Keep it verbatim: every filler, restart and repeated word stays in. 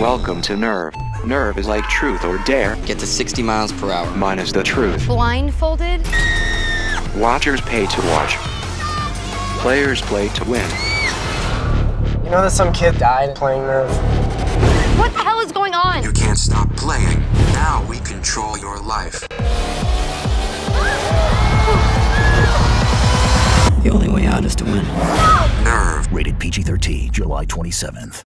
Welcome to Nerve. Nerve is like truth or dare. Get to sixty miles per hour. Minus the truth. Blindfolded. Watchers pay to watch. Players play to win. You know that some kid died playing Nerve? What the hell is going on? You can't stop playing. Now we control your life. The only way out is to win. No! Nerve. Rated P G thirteen, July twenty-seventh.